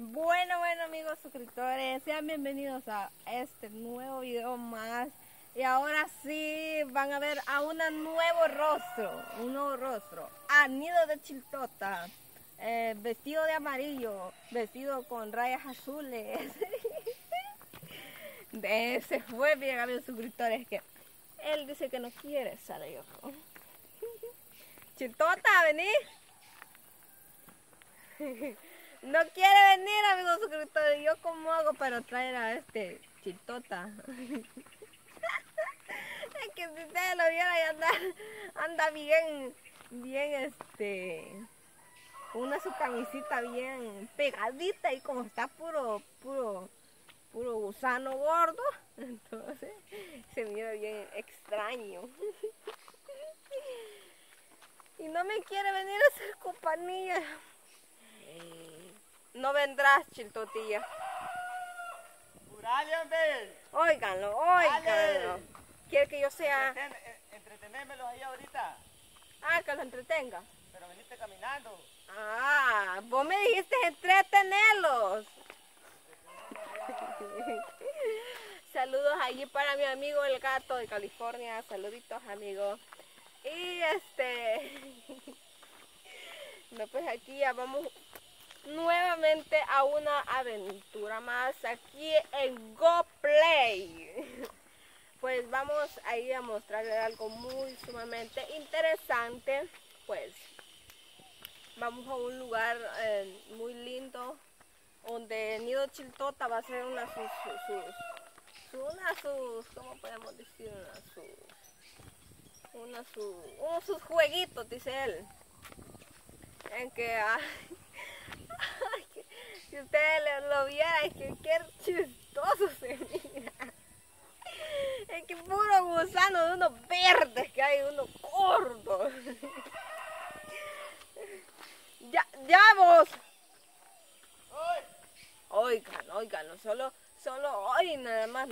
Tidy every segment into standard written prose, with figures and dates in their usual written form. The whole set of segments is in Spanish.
Bueno amigos suscriptores, sean bienvenidos a este nuevo video más. Y ahora sí van a ver a un nuevo rostro, anido de chiltota, vestido de amarillo, vestido con rayas azules. Se fue bien amigos suscriptores, que él dice que no quiere salir. Chiltota, vení. No quiere venir amigos suscriptores. Yo cómo hago para traer a este chiltota. Es que si ustedes lo vieran, ya anda bien con una su camisita bien pegadita, y como está puro gusano gordo, entonces se mira bien extraño. Y no me quiere venir a hacer compañía. No vendrás, chiltotilla. Óiganlo. Quiere que yo sea... Entretenémelo ahí ahorita. Ah, que lo entretenga. Pero veniste caminando. Ah, vos me dijiste entretenerlos. Saludos allí para mi amigo el gato de California. Saluditos, amigos. Y no, pues aquí ya vamos nuevamente a una aventura más aquí en GoPlay. Pues vamos a ir a mostrarles algo muy sumamente interesante. Pues vamos a un lugar muy lindo, donde Nido Chiltota va a ser uno de sus jueguitos, dice él. En que si ustedes lo vieran, es que qué chistoso se mira. Es que puro gusano de unos verdes que hay, unos gordos. Ya vos. Oigan, solo hoy nada más.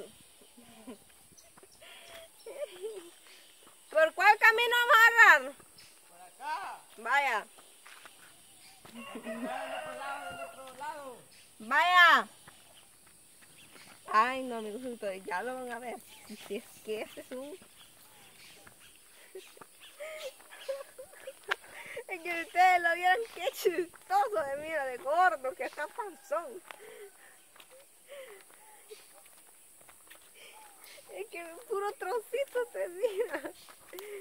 ¿Por cuál camino vamos a agarrar? Por acá. Vaya. Vaya. Ay no amigos, entonces ya lo van a ver. Si es que ese es un... Es que ustedes lo vieran, qué chistoso de mira, de gordo, que está panzón. Es que puro trocito se mira.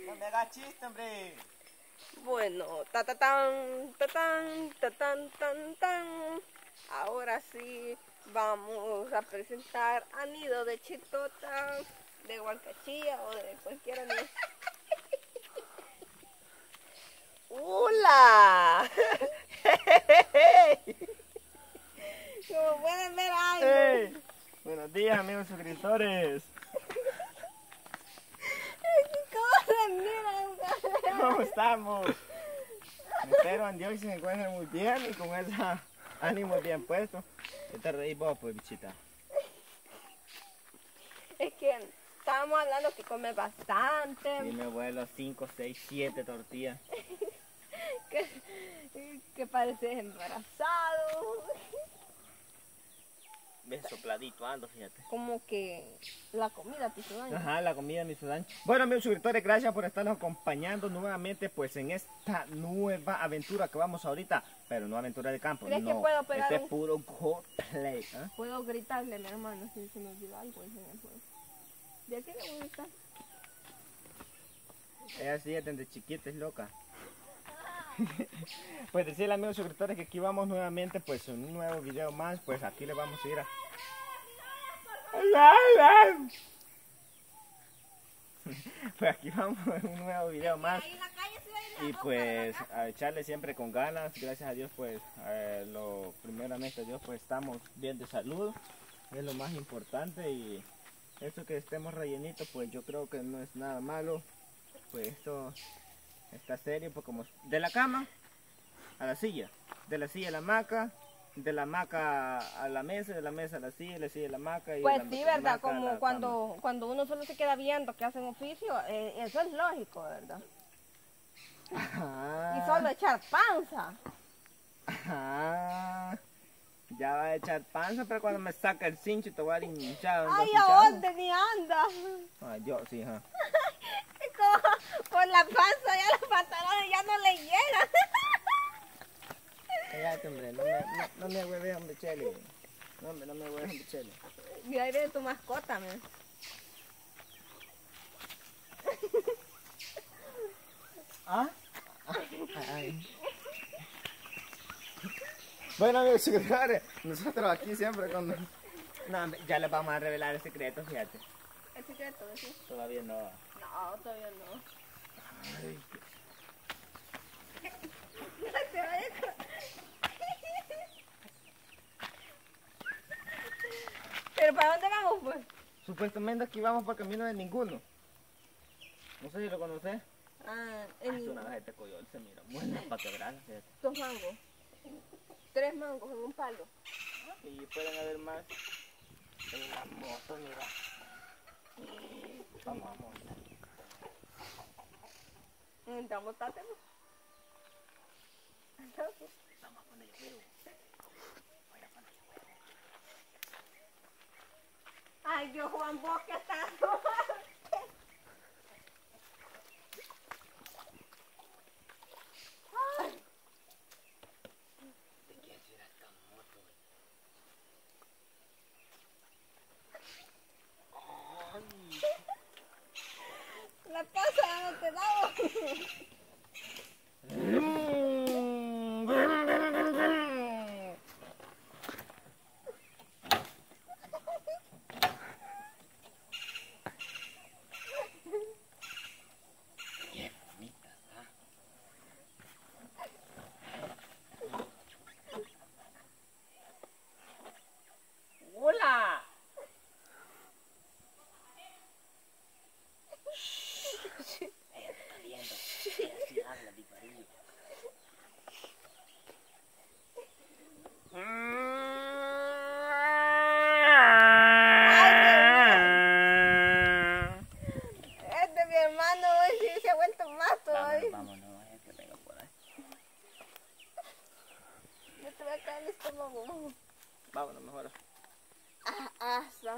No me hagas chiste, hombre. Bueno, ta-ta-tan. Ahora sí vamos a presentar a Nido de Chiltota, de Huancachilla o de cualquier animal. ¡Hola! Como pueden ver, ay, hey, buenos días amigos suscriptores. ¿Cómo estamos? Espero en Dios que se encuentren muy bien y con ese ánimo bien puesto. ¿Qué te reís vos, pues, bichita? Es que estábamos hablando que come bastante. Y mi abuelo 5, 6, 7 tortillas. que pareces embarazado. Bien sopladito ando, fíjate. Como que la comida te hizo daño. Ajá, la comida me hizo daño. Bueno amigos suscriptores, gracias por estarnos acompañando nuevamente pues en esta nueva aventura que vamos ahorita. Pero no aventura de campo, no, que puedo pegar este es puro GoPlay, ¿eh? Puedo gritarle mi hermano si se me olvida algo. ¿De qué le voy a gritar? Ella sí es desde chiquita, es loca. Pues decirle amigos suscriptores que aquí vamos nuevamente pues en un nuevo video más. Pues aquí le vamos a ir a... Pues aquí vamos en un nuevo video más. Y pues a echarle siempre con ganas. Gracias a Dios pues lo primeramente a Dios pues estamos bien de salud. Es lo más importante, y esto que estemos rellenitos pues yo creo que no es nada malo. Pues esto... Está serio, pues como de la cama a la silla, de la silla a la hamaca, de la hamaca a la mesa, de la mesa a la silla, de la silla a la hamaca. Y pues sí, verdad, como cuando uno solo se queda viendo que hacen oficio, eso es lógico, ¿verdad? Ajá. Y solo echar panza. Ajá. Ya va a echar panza, pero cuando me saca el cincho te voy a hinchar. Ay, ¿a dónde ni anda? Ay, yo sí, ajá. Por la panza, ya los pantalones ya no le llegan. Cállate, hombre, no me hueves, hombre, Chele. No, hombre, no me hueves, hombre, Chele. Y ahí viene tu mascota, man. ¿Ah? Ay. Bueno, amigos, secretarios, nosotros aquí siempre cuando... No, ya les vamos a revelar el secreto, fíjate. ¿El secreto? ¿Sí? Todavía no. No, todavía no. Ay. No te vayas con... ¿Pero para dónde vamos, pues? Supuestamente aquí vamos por camino de ninguno. No sé si lo conoces. Ah, el... Es una vez de coyol, se mira. Buena para quebrar, fíjate. Dos mangos. 3 mangos en un palo. Y pueden haber más. En la moto, mira. Vamos a montar. Entramos, montátelo. Vamos a poner el huevo. Voy a poner el huevo. Ay, yo, Juan Bosque, está todo. La casa no te daba. Qué bonita, ¿no? Hola. Vámonos mejor. Eso.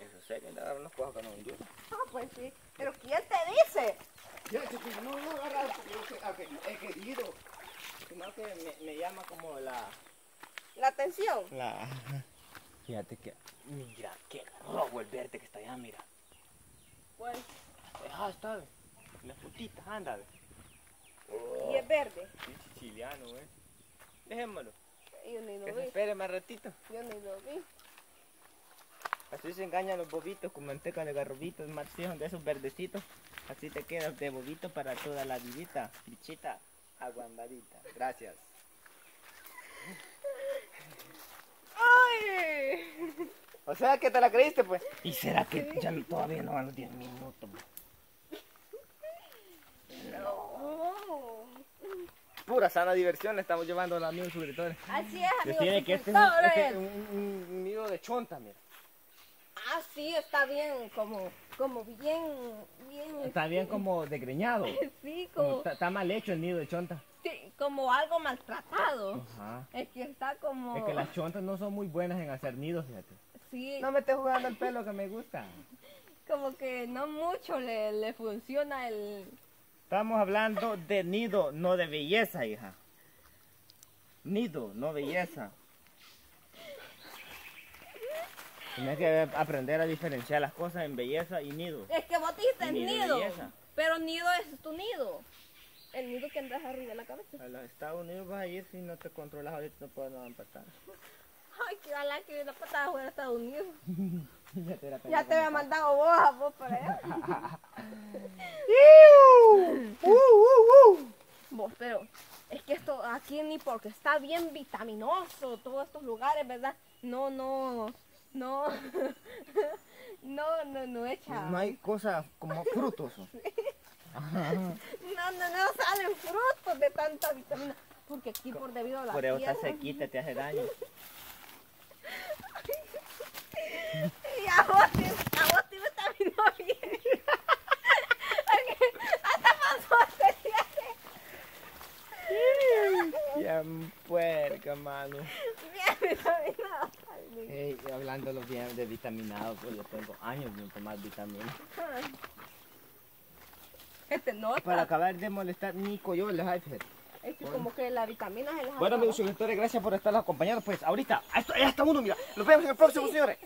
Eso es serio, agarrar unos cojos que no hundió. Ah, pues sí. Pero ¿quién te dice? Yo no agarrar porque he querido. Sino que me llama como la... ¿La atención? La... Fíjate que... Mira, qué robo el verde que está allá, mira. ¿Cuál? Ajá, está, ve. Las putitas, anda, ve. Oh. ¿Y es verde? Es chiliano, ve. Dejémoslo. Yo ni lo vi. Espere más ratito. Yo ni lo vi. Así se engañan los bobitos con manteca de garrobitos, marcios de esos verdecitos. Así te quedas de bobito para toda la vivita. Bichita, aguandadita. Gracias. ¡Ay! O sea que te la creíste, pues. ¿Y será que sí? Ya todavía no van los 10 minutos? Pura sana diversión, le estamos llevando a los amigos suscriptores. Así es, amigos. Tiene que este es un nido de chonta, mira. Ah, sí, está bien, como bien. Está bien como desgreñado. Sí, como está mal hecho el nido de chonta. Sí, como algo maltratado. Ajá. Es que está como... Es que las chontas no son muy buenas en hacer nidos, fíjate. Sí. No me estés jugando el pelo que me gusta. Como que no mucho le funciona el... Estamos hablando de nido, no de belleza, hija. Nido, no belleza. Tienes que aprender a diferenciar las cosas en belleza y nido. Es que vos dijiste nido, pero nido es tu nido. El nido que andas arriba de la cabeza. A los Estados Unidos vas a ir si no te controlas ahorita, no puedes no empatar. Ay, que ojalá que una patada fuera a Estados Unidos. Ya te había mandado vos a vos para allá. Vos, pero es que esto aquí ni porque está bien vitaminoso todos estos lugares, ¿verdad? No echa. No hay cosas como frutos. Sí. No salen frutos de tanta vitamina. Porque aquí por debido a la tierra. Por eso está sequita, te hace daño. Y a vos te vino bien. Hasta pasó este día. Bien puerca, mano. Bien vitamina. Hey, hablándolo bien de vitaminado, pues yo tengo años de tomar vitamina. Nota. Para acabar de molestar ni coyoles, fíjate. Es que bueno, como que la vitamina se las ha dado. Bueno, amigos suscriptores, gracias por estar acompañados. Pues ahorita, ya está uno, mira. Nos vemos en el próximo, sí, señores.